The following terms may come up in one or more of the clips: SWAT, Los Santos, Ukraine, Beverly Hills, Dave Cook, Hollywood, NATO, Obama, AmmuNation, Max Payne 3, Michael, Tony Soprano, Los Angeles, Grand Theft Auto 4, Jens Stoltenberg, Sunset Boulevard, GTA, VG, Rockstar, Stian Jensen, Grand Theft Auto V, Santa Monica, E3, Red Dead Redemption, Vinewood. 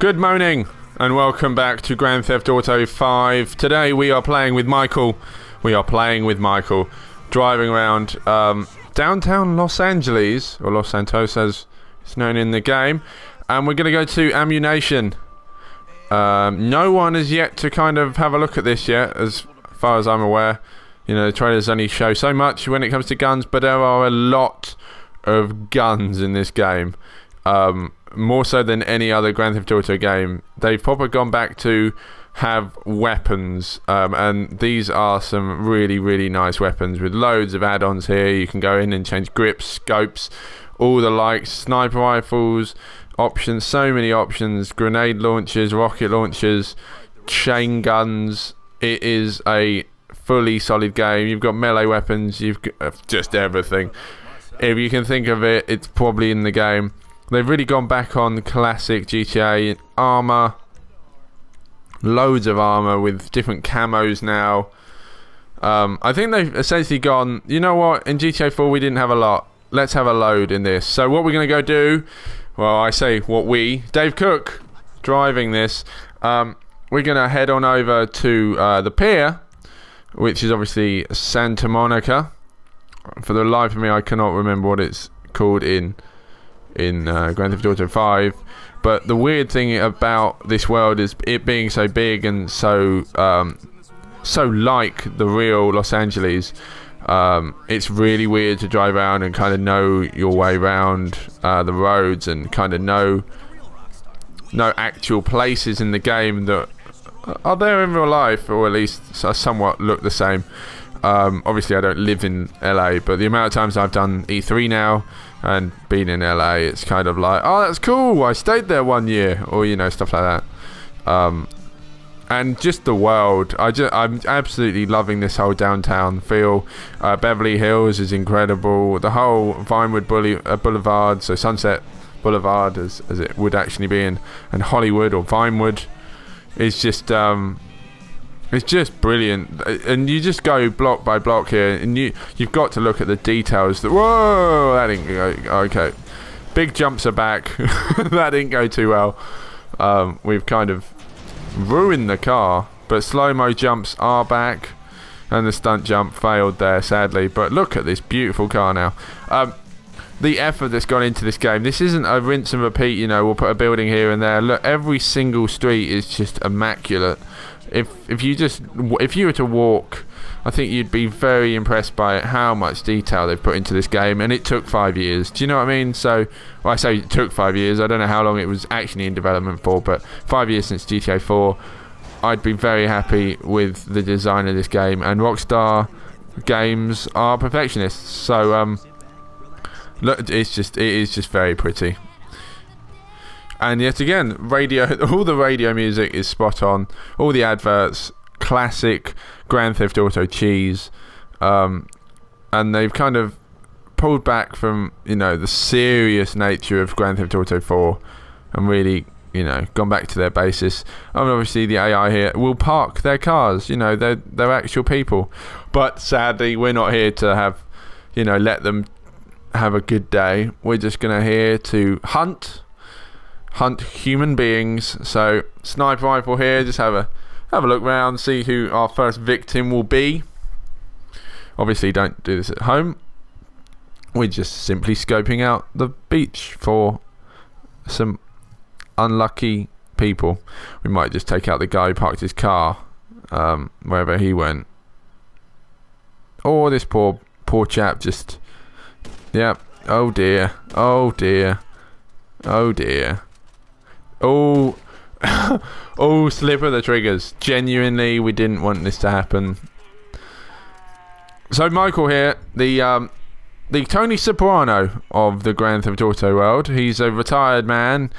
Good morning and welcome back to Grand Theft Auto 5. Today we are playing with Michael. Driving around downtown Los Angeles, or Los Santos as it's known in the game. And we're going to go to AmmuNation. No one is yet to kind of have a look at this yet, as far as I'm aware. You know, the trailers only show so much when it comes to guns, but there are a lot of guns in this game. More so than any other Grand Theft Auto game. They've probably gone back to have weapons, and these are some really, really nice weapons with loads of add-ons here. You can go in and change grips, scopes, all the likes, sniper rifles, options, so many options, grenade launchers, rocket launchers, chain guns. It is a fully solid game. You've got melee weapons, you've got just everything. If you can think of it, it's probably in the game. They've really gone back on classic GTA armor. Loads of armor with different camos now. I think they've essentially gone, you know what, in GTA 4 we didn't have a lot. Let's have a load in this. So what we're going to go do, well, I say what we, Dave Cook, driving this. We're going to head on over to the pier, which is obviously Santa Monica. For the life of me, I cannot remember what it's called in Grand Theft Auto 5. But the weird thing about this world is it being so big and so so like the real Los Angeles. It's really weird to drive around and kind of know your way around the roads and kind of know actual places in the game that are there in real life, or at least somewhat look the same. Obviously I don't live in LA, but the amount of times I've done E3 now and been in LA, it's kind of like, oh, that's cool, I stayed there one year, or you know, stuff like that. And just the world, I'm absolutely loving this whole downtown feel. Beverly Hills is incredible, the whole Vinewood Boulevard, so Sunset Boulevard as it would actually be in, and Hollywood or Vinewood is just it's just brilliant, and you just go block by block here, and you've got to look at the details. Whoa, that didn't go okay. Big jumps are back. That didn't go too well. We've kind of ruined the car, but slow-mo jumps are back, and the stunt jump failed there, sadly. But look at this beautiful car now. The effort that's gone into this game. This isn't a rinse and repeat. You know, we'll put a building here and there. Look, every single street is just immaculate. If you were to walk, I think you'd be very impressed by how much detail they've put into this game, and it took 5 years. Do you know what I mean? So, well, I say it took 5 years. I don't know how long it was actually in development for, but 5 years since GTA 4, I'd be very happy with the design of this game. And Rockstar games are perfectionists, so look, it is just very pretty. And yet again, all the radio music is spot on. All the adverts, classic Grand Theft Auto cheese. And they've kind of pulled back from, you know, the serious nature of Grand Theft Auto 4 and really, you know, gone back to their basis. And obviously the AI here will park their cars, you know, they're actual people. But sadly, we're not here to have, you know, let them have a good day. We're just here to hunt human beings. So sniper rifle here, just have a look round, see who our first victim will be. Obviously don't do this at home. We're just simply scoping out the beach for some unlucky people. We might just take out the guy who parked his car wherever he went, or this poor chap just, yeah, oh dear, oh dear, oh dear. Oh, oh, slip of the triggers. Genuinely, we didn't want this to happen. So Michael here, the Tony Soprano of the Grand Theft Auto world. He's a retired man.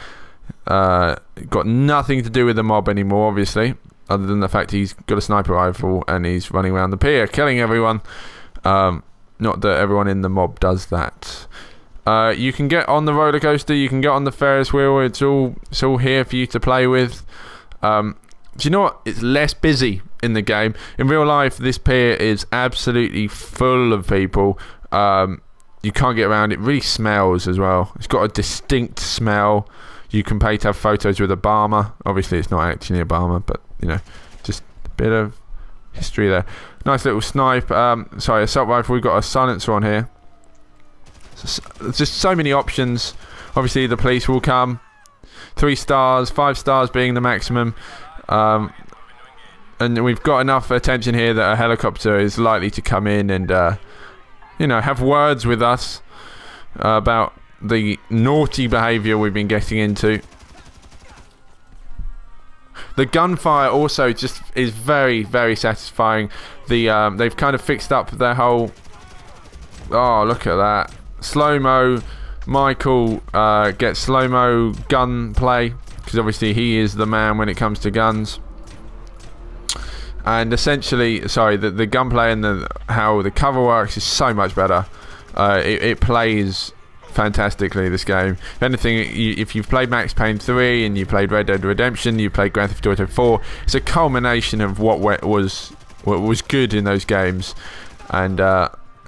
Got nothing to do with the mob anymore, obviously, other than the fact he's got a sniper rifle and he's running around the pier killing everyone. Not that everyone in the mob does that. You can get on the roller coaster, you can get on the Ferris wheel, it's all here for you to play with. Do you know what? It's less busy in the game. In real life, this pier is absolutely full of people. You can't get around. It really smells as well. It's got a distinct smell. You can pay to have photos with Obama. Obviously, it's not actually Obama, but, you know, just a bit of history there. Nice little snipe. Sorry, assault rifle. We've got a silencer on here. Just so many options. Obviously, the police will come. 3 stars, 5 stars being the maximum. And we've got enough attention here that a helicopter is likely to come in and, you know, have words with us about the naughty behaviour we've been getting into. The gunfire also just is very, very satisfying. The they've kind of fixed up their whole... Oh, look at that. Slow-mo. Michael gets slow-mo gun play, because obviously he is the man when it comes to guns. And essentially, sorry, the gunplay and how the cover works is so much better. It plays fantastically, this game. If anything, if you've played Max Payne 3 and you played Red Dead Redemption, you played Grand Theft Auto 4, it's a culmination of what was good in those games. And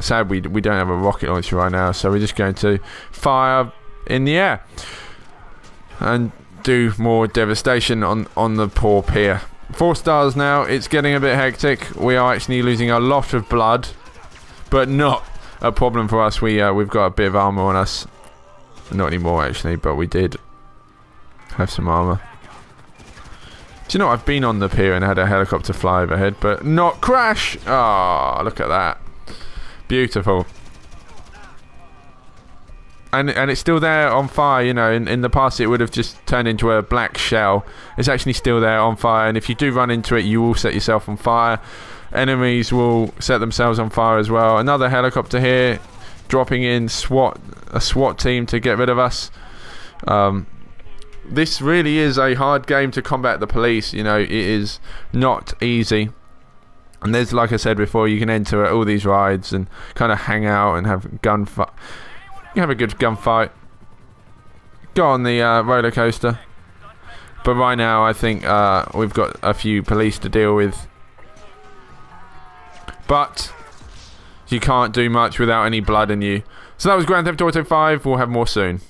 sad we don't have a rocket launcher right now, so we're just going to fire in the air and do more devastation on the poor pier. 4 stars now. It's getting a bit hectic. We are actually losing a lot of blood, but not a problem for us. We've got a bit of armor on us. Not anymore, actually, but we did have some armor. Do you know, I've been on the pier and had a helicopter fly overhead, but not crash. Ah, look at that. Beautiful. And it's still there on fire, you know. In the past, it would have just turned into a black shell. It's actually still there on fire, and if you do run into it, you will set yourself on fire. Enemies will set themselves on fire as well. Another helicopter here, dropping in a SWAT team to get rid of us. This really is a hard game to combat the police. You know, it is not easy. And there's, like I said before, you can enter all these rides and kind of hang out and have gunfight. You have a good gunfight. Go on the roller coaster. But right now, I think we've got a few police to deal with. But you can't do much without any blood in you. So that was Grand Theft Auto 5. We'll have more soon.